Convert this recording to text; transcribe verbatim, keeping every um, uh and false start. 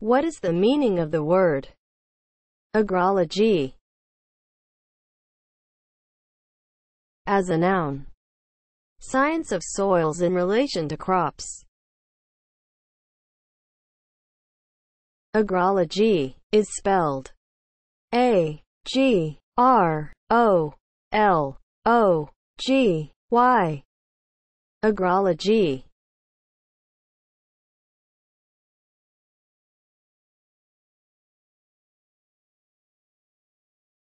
What is the meaning of the word agrology as a noun? Science of soils in relation to crops. Agrology is spelled A G R O L O G Y. Agrology